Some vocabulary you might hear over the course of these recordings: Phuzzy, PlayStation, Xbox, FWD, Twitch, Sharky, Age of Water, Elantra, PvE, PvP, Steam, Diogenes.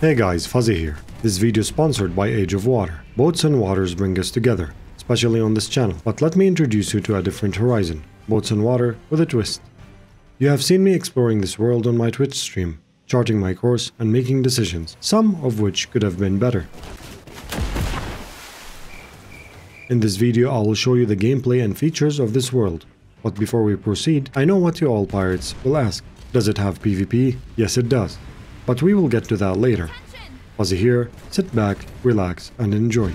Hey guys, Phuzzy here. This video is sponsored by Age of Water. Boats and waters bring us together, especially on this channel. But let me introduce you to a different horizon, boats and water with a twist. You have seen me exploring this world on my Twitch stream, charting my course and making decisions, some of which could have been better. In this video, I will show you the gameplay and features of this world. But before we proceed, I know what you all pirates will ask. Does it have PvP? Yes, it does. But we will get to that later. Phuzzy here, sit back, relax and enjoy.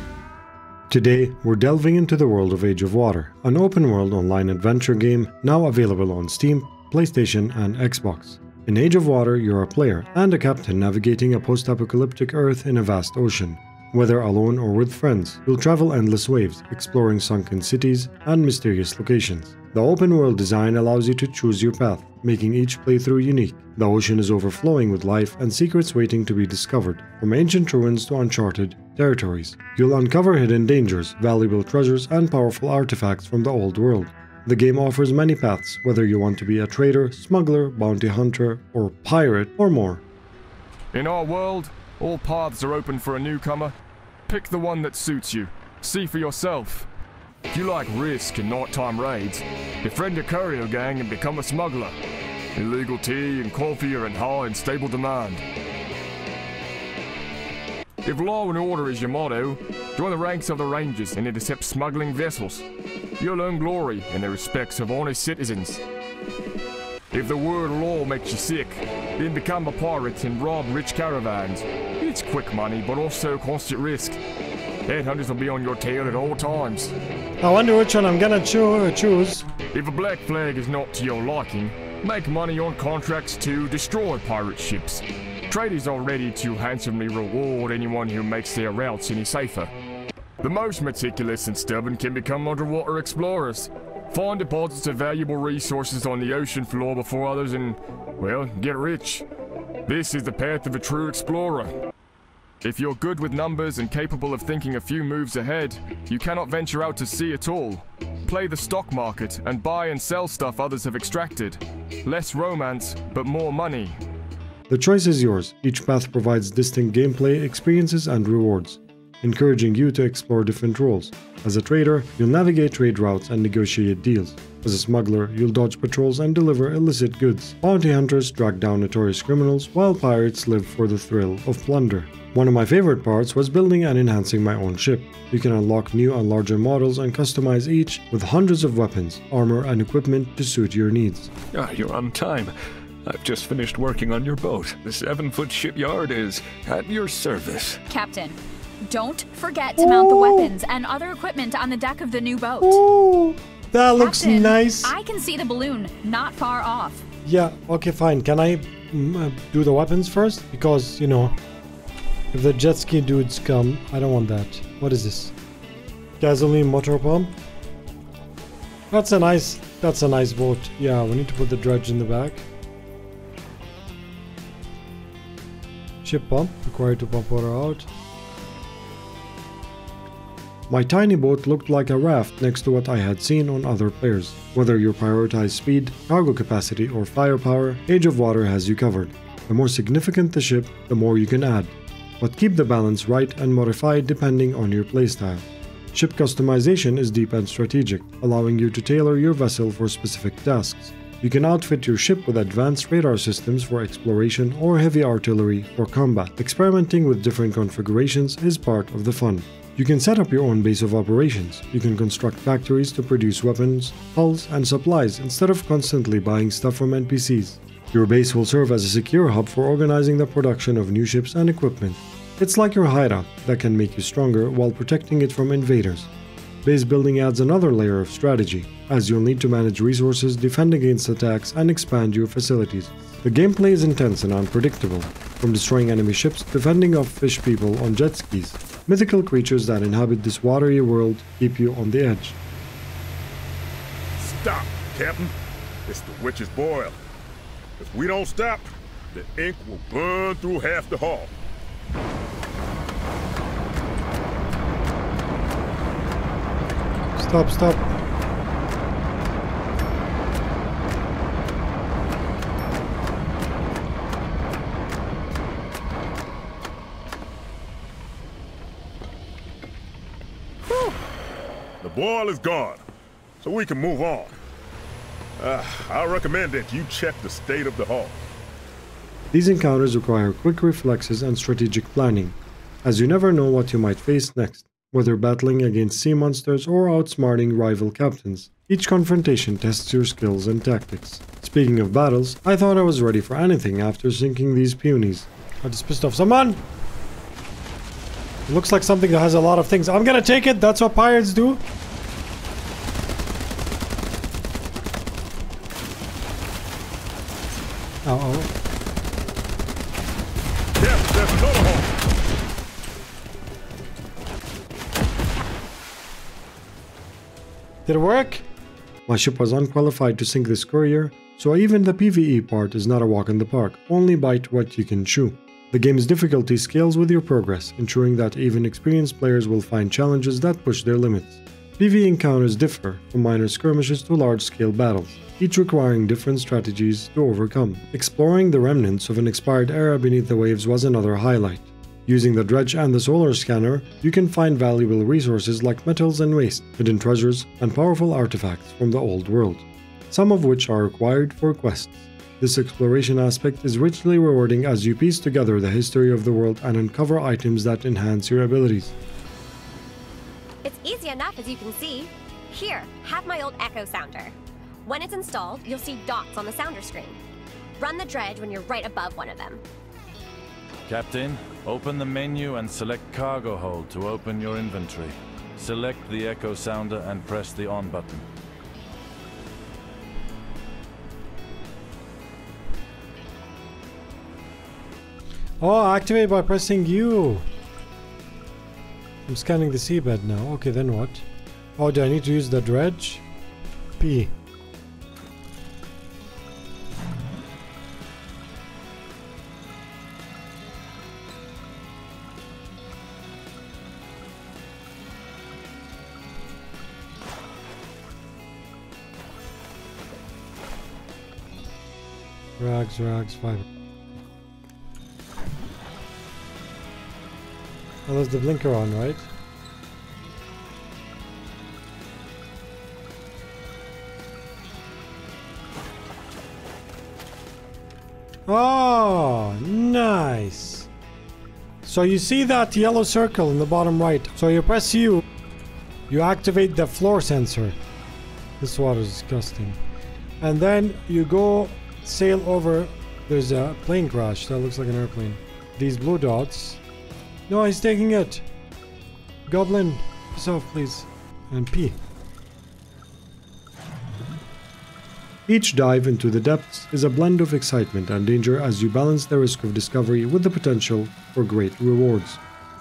Today, we're delving into the world of Age of Water, an open-world online adventure game now available on Steam, PlayStation and Xbox. In Age of Water, you're a player and a captain navigating a post-apocalyptic Earth in a vast ocean. Whether alone or with friends, you'll travel endless waves, exploring sunken cities and mysterious locations. The open world design allows you to choose your path, making each playthrough unique. The ocean is overflowing with life and secrets waiting to be discovered, from ancient ruins to uncharted territories. You'll uncover hidden dangers, valuable treasures, and powerful artifacts from the old world. The game offers many paths, whether you want to be a trader, smuggler, bounty hunter, or pirate, or more. In our world, all paths are open for a newcomer. Pick the one that suits you. See for yourself. If you like risk and nighttime raids, befriend a courier gang and become a smuggler. Illegal tea and coffee are in high and stable demand. If law and order is your motto, join the ranks of the Rangers and intercept smuggling vessels. You'll earn glory in the respects of honest citizens. If the word law makes you sick, then become a pirate and rob rich caravans. It's quick money, but also constant risk. Headhunters will be on your tail at all times. I wonder which one I'm gonna choose. If a black flag is not to your liking, make money on contracts to destroy pirate ships. Traders are ready to handsomely reward anyone who makes their routes any safer. The most meticulous and stubborn can become underwater explorers. Find deposits of valuable resources on the ocean floor before others and, well, get rich. This is the path of a true explorer. If you're good with numbers and capable of thinking a few moves ahead, you cannot venture out to sea at all. Play the stock market and buy and sell stuff others have extracted. Less romance, but more money. The choice is yours. Each path provides distinct gameplay, experiences and rewards, encouraging you to explore different roles. As a trader, you'll navigate trade routes and negotiate deals. As a smuggler, you'll dodge patrols and deliver illicit goods. Bounty hunters track down notorious criminals, while pirates live for the thrill of plunder. One of my favorite parts was building and enhancing my own ship. You can unlock new and larger models and customize each with hundreds of weapons, armor and equipment to suit your needs. Ah, you're on time. I've just finished working on your boat. The 7-foot shipyard is at your service. Captain, don't forget to mount the weapons and other equipment on the deck of the new boat. Ooh, that looks Captain, nice. I can see the balloon not far off. Yeah, okay, fine. Can I do the weapons first? Because, you know, if the jet ski dudes come, I don't want that. What is this? Gasoline motor pump? That's a nice boat. Yeah, we need to put the dredge in the back. Ship pump, required to pump water out. My tiny boat looked like a raft next to what I had seen on other players. Whether you prioritize speed, cargo capacity or firepower, Age of Water has you covered. The more significant the ship, the more you can add. But keep the balance right and modify depending on your playstyle. Ship customization is deep and strategic, allowing you to tailor your vessel for specific tasks. You can outfit your ship with advanced radar systems for exploration or heavy artillery for combat. Experimenting with different configurations is part of the fun. You can set up your own base of operations. You can construct factories to produce weapons, hulls, and supplies instead of constantly buying stuff from NPCs. Your base will serve as a secure hub for organizing the production of new ships and equipment. It's like your hideout that can make you stronger while protecting it from invaders. Base building adds another layer of strategy, as you'll need to manage resources, defend against attacks, and expand your facilities. The gameplay is intense and unpredictable, from destroying enemy ships to fending off fish people on jet skis. Mythical creatures that inhabit this watery world keep you on the edge. Stop, Captain. It's the witch's boil. If we don't stop, the ink will burn through half the hull. Stop, stop. boil is gone, so we can move on. I recommend that you check the state of the hall. These encounters require quick reflexes and strategic planning, as you never know what you might face next, whether battling against sea monsters or outsmarting rival captains. Each confrontation tests your skills and tactics. Speaking of battles, I thought I was ready for anything after sinking these peonies. I just pissed off someone! It looks like something that has a lot of things. I'm gonna take it! That's what pirates do! Uh-oh. Did it work? My ship was unqualified to sink this courier, so even the PvE part is not a walk in the park. Only bite what you can chew. The game's difficulty scales with your progress, ensuring that even experienced players will find challenges that push their limits. PvE encounters differ, from minor skirmishes to large-scale battles, each requiring different strategies to overcome. Exploring the remnants of an expired era beneath the waves was another highlight. Using the dredge and the solar scanner, you can find valuable resources like metals and waste, hidden treasures, and powerful artifacts from the old world, some of which are required for quests. This exploration aspect is richly rewarding as you piece together the history of the world and uncover items that enhance your abilities. It's easy enough, as you can see. Here, have my old echo sounder. When it's installed, you'll see dots on the sounder screen. Run the dredge when you're right above one of them. Captain, open the menu and select cargo hold to open your inventory. Select the echo sounder and press the on button. Oh, activate by pressing U. I'm scanning the seabed now. Okay, then what? Oh, do I need to use the dredge? P. Rags, fiber. Oh, there's the blinker on, right? Oh, nice. So you see that yellow circle in the bottom right. So you press U, you activate the floor sensor. This water is disgusting. And then you go sail over. There's a plane crash that looks like an airplane. These blue dots. No, he's taking it. Goblin, piss off please. And pee. Each dive into the depths is a blend of excitement and danger as you balance the risk of discovery with the potential for great rewards.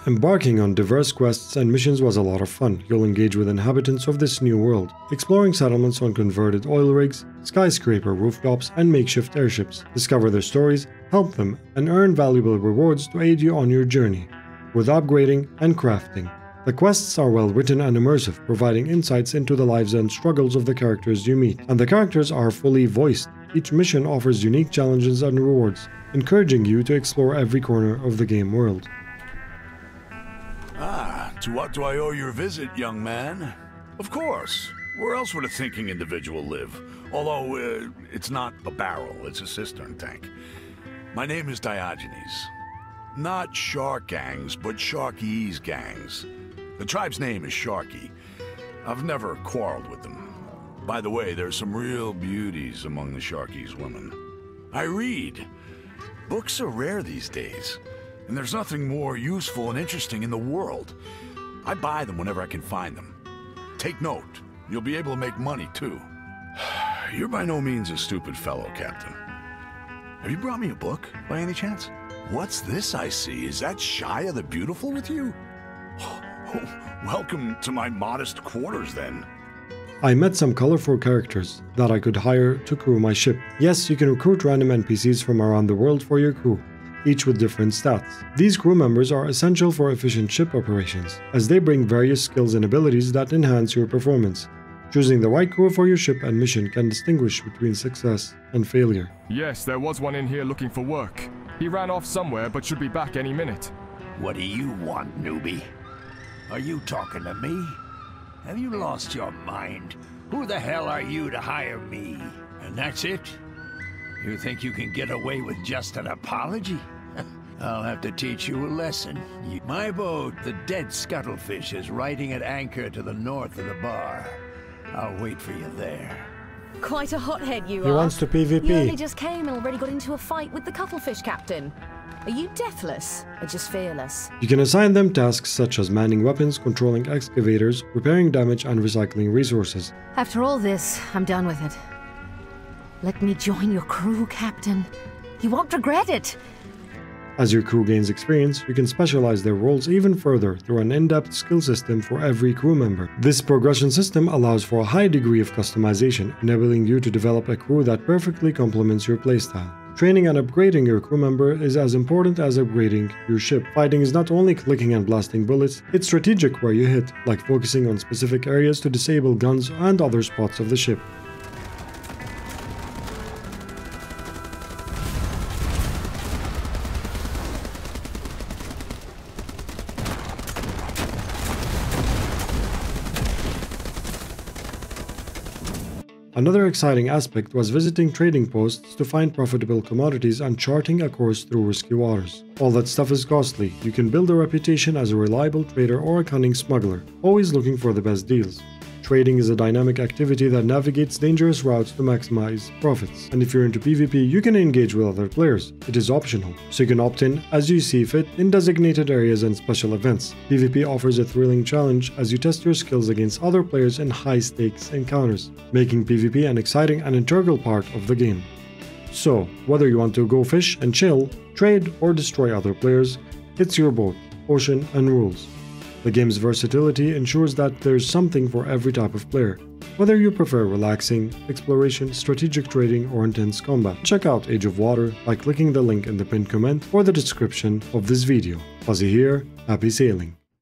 Embarking on diverse quests and missions was a lot of fun. You'll engage with inhabitants of this new world, exploring settlements on converted oil rigs, skyscraper rooftops, and makeshift airships. Discover their stories, help them, and earn valuable rewards to aid you on your journey, with upgrading and crafting. The quests are well written and immersive, providing insights into the lives and struggles of the characters you meet, and the characters are fully voiced. Each mission offers unique challenges and rewards, encouraging you to explore every corner of the game world. Ah, to what do I owe your visit, young man? Of course. Where else would a thinking individual live? Although, it's not a barrel, it's a cistern tank. My name is Diogenes. Not shark gangs, but Sharky's gangs. The tribe's name is Sharky. I've never quarreled with them. By the way, there's some real beauties among the Sharky's women. I read. Books are rare these days. And there's nothing more useful and interesting in the world. I buy them whenever I can find them. Take note, you'll be able to make money too. You're by no means a stupid fellow, Captain. Have you brought me a book, by any chance? What's this I see? Is that Shia the Beautiful with you? Oh, welcome to my modest quarters, then. I met some colorful characters that I could hire to crew my ship. Yes, you can recruit random NPCs from around the world for your crew, each with different stats. These crew members are essential for efficient ship operations, as they bring various skills and abilities that enhance your performance. Choosing the right crew for your ship and mission can distinguish between success and failure. Yes, there was one in here looking for work. He ran off somewhere, but should be back any minute. What do you want, newbie? Are you talking to me? Have you lost your mind? Who the hell are you to hire me? And that's it? You think you can get away with just an apology? I'll have to teach you a lesson. My boat, the dead scuttlefish, is riding at anchor to the north of the bar. I'll wait for you there. Quite a hothead you are. He wants to PvP. You only just came and already got into a fight with the cuttlefish captain. Are you deathless or just fearless? You can assign them tasks such as manning weapons, controlling excavators, repairing damage and recycling resources. After all this, I'm done with it. Let me join your crew, Captain. You won't regret it. As your crew gains experience, you can specialize their roles even further through an in-depth skill system for every crew member. This progression system allows for a high degree of customization, enabling you to develop a crew that perfectly complements your playstyle. Training and upgrading your crew member is as important as upgrading your ship. Fighting is not only clicking and blasting bullets, it's strategic where you hit, like focusing on specific areas to disable guns and other spots of the ship. Another exciting aspect was visiting trading posts to find profitable commodities and charting a course through risky waters. All that stuff is costly. You can build a reputation as a reliable trader or a cunning smuggler, always looking for the best deals. Trading is a dynamic activity that navigates dangerous routes to maximize profits. And if you're into PvP, you can engage with other players. It is optional, so you can opt in as you see fit in designated areas and special events. PvP offers a thrilling challenge as you test your skills against other players in high-stakes encounters, making PvP an exciting and integral part of the game. So, whether you want to go fish and chill, trade or destroy other players, it's your boat, ocean and rules. The game's versatility ensures that there's something for every type of player. Whether you prefer relaxing, exploration, strategic trading, or intense combat, check out Age of Water by clicking the link in the pinned comment or the description of this video. Phuzzy here, happy sailing!